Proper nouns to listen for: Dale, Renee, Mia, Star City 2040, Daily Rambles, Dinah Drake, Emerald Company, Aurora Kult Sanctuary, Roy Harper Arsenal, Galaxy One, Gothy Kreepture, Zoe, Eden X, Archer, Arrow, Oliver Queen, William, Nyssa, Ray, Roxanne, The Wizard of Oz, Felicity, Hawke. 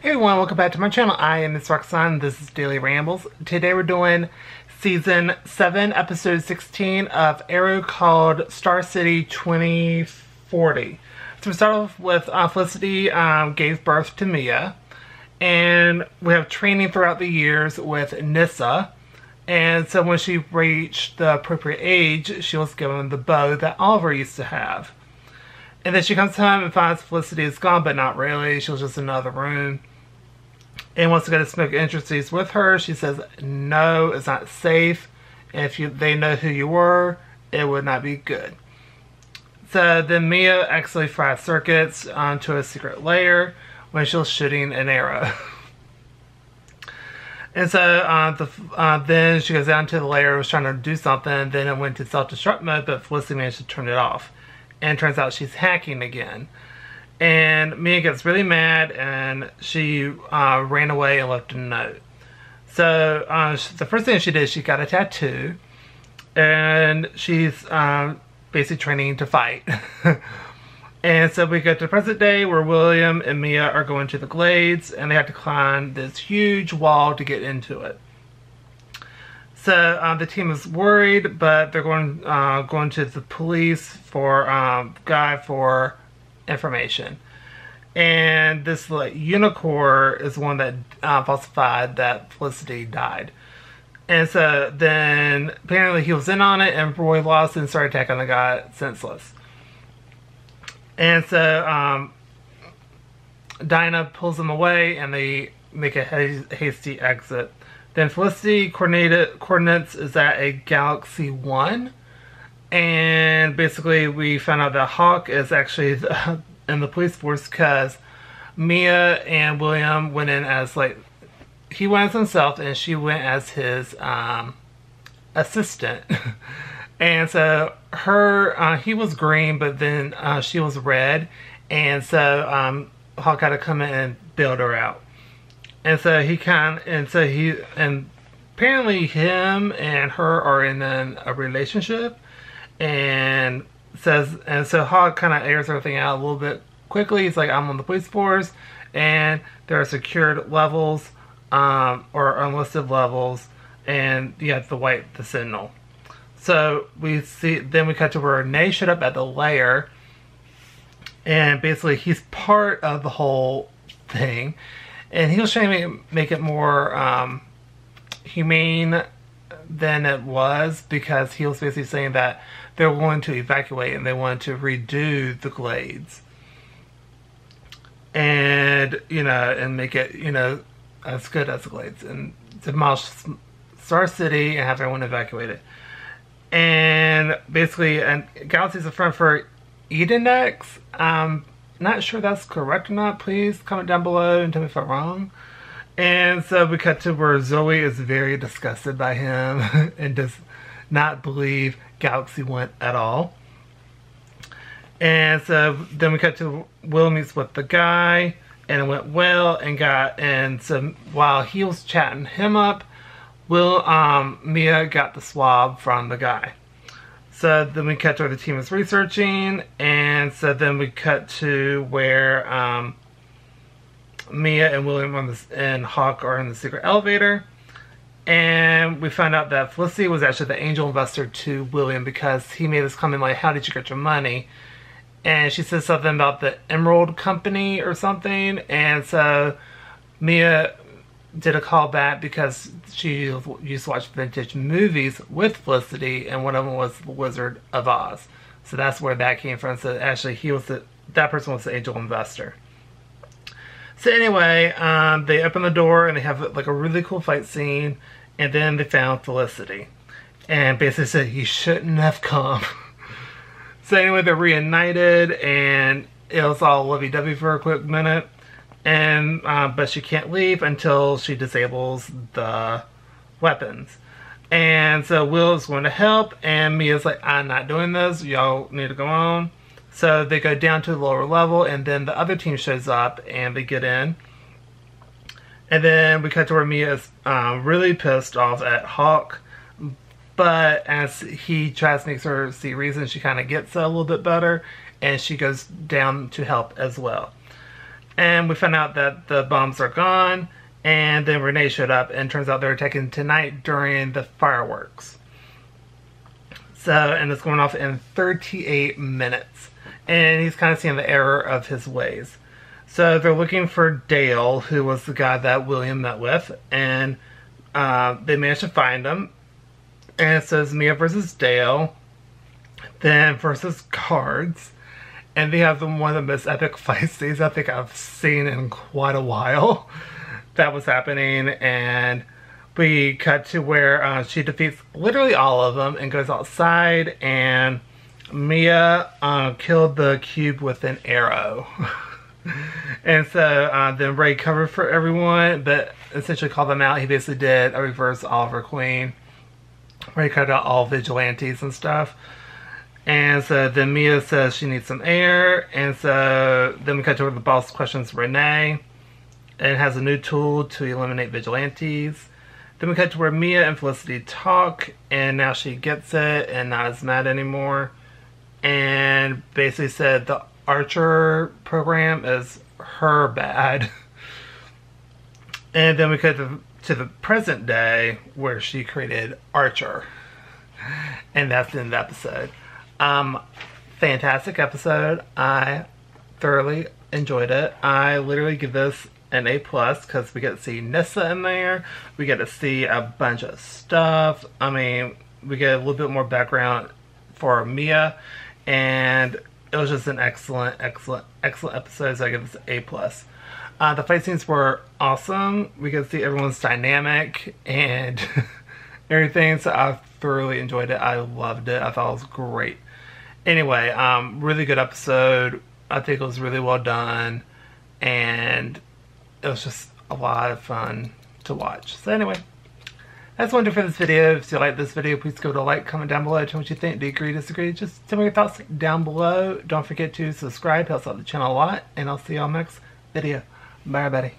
Hey everyone, welcome back to my channel. I am Miss Roxanne, this is Daily Rambles. Today we're doing Season 7, Episode 16 of Arrow called Star City 2040. So we start off with Felicity gave birth to Mia. And we have training throughout the years with Nyssa. And so when she reached the appropriate age, she was given the bow that Oliver used to have. And then she comes home and finds Felicity is gone, but not really. She was just in another room. And wants to go to smoke industries with her. She says, no, it's not safe. And if they know who you were, it would not be good. So then Mia actually fried circuits onto a secret lair when she was shooting an arrow. And so then she goes down to the lair, was trying to do something. Then it went to self-destruct mode, but Felicity managed to turn it off. And turns out she's hacking again. And Mia gets really mad and she ran away and left a note. So the first thing she did, she got a tattoo. And she's basically training to fight. And so we go to the present day where William and Mia are going to the glades. And they have to climb this huge wall to get into it. So the team is worried, but they're going to the police for guy for information. And this like unicorn is the one that falsified that Felicity died. And so then apparently he was in on it, and Roy lost and started attacking the guy senseless. And so Dinah pulls him away, and they make a hasty exit. Then Felicity coordinates is at a Galaxy One. And basically we found out that Hawke is actually in the police force because Mia and William went in as like, he went as himself and she went as his assistant. And so her, he was green, but then she was red. And so Hawke had to come in and bail her out. And so he apparently him and her are in a relationship, and so Hawke kind of airs everything out a little bit quickly. He's like, I'm on the police force, and there are secured levels, or unlisted levels, and you have to wait the signal. So then we cut to where Renee showed up at the lair, and basically he's part of the whole thing. And he was trying to make it more humane than it was because he was basically saying that they were going to evacuate and they wanted to redo the glades. And, you know, and make it, you know, as good as the glades. And demolish Star City and have everyone evacuated. And basically, Galaxy's a friend for Eden X. Not sure that's correct or not. Please comment down below and tell me if I'm wrong. And so we cut to where Zoe is very disgusted by him and does not believe Galaxy One at all. And so then we cut to Will meets with the guy, and it went well. And so while he was chatting him up, Mia got the swab from the guy. So then we cut to where the team is researching, and so then we cut to where Mia and William and Hawke are in the secret elevator, and we find out that Felicity was actually the angel investor to William because he made this comment like, how did you get your money? And she said something about the Emerald Company or something, and so Mia did a callback because she used to watch vintage movies with Felicity, and one of them was The Wizard of Oz. So that's where that came from. So actually, that person was the angel investor. So anyway, they open the door and they have like a really cool fight scene, and then they found Felicity, and basically said you shouldn't have come. So anyway, they're reunited, and it was all lovey-dovey for a quick minute. And but she can't leave until she disables the weapons. And so Will's going to help, and Mia's like, I'm not doing this, y'all need to go on. So they go down to the lower level, and then the other team shows up and they get in. And then we cut to where Mia's really pissed off at Hawke, but as he tries to make her see reason, she kind of gets a little bit better, and she goes down to help as well. and we found out that the bombs are gone, and then Renee showed up, and turns out they were taken tonight during the fireworks. So, and it's going off in 38 minutes, and he's kind of seeing the error of his ways. So they're looking for Dale, who was the guy that William met with, and they managed to find him. And it says Mia versus Dale, then versus cards, and they have one of the most epic fight scenes I think I've seen in quite a while. That was happening, and we cut to where she defeats literally all of them and goes outside, and Mia killed the cube with an arrow. And so then Ray covered for everyone, but essentially called them out. He basically did a reverse Oliver Queen, where he cut out all vigilantes and stuff. And so then Mia says she needs some air, and so then we cut to where the boss questions Renee and has a new tool to eliminate vigilantes. Then we cut to where Mia and Felicity talk, and now she gets it and not as mad anymore, and basically said the Archer program is her bad. And then we cut to the present day where she created Archer, and that's the end of the episode. Fantastic episode. I thoroughly enjoyed it. I literally give this an A+, because we get to see Nyssa in there, we get to see a bunch of stuff. I mean, we get a little bit more background for Mia, and it was just an excellent, excellent, excellent episode, so I give this an A+. The fight scenes were awesome. We could see everyone's dynamic and everything, so I thoroughly enjoyed it. I loved it. I thought it was great. Anyway, really good episode. I think it was really well done, and it was just a lot of fun to watch. So anyway, that's what I do for this video. If you like this video, please give it a like, comment down below, tell me what you think. Do you agree, disagree? Just tell me your thoughts down below. Don't forget to subscribe, helps out the channel a lot, and I'll see y'all next video. Bye, everybody.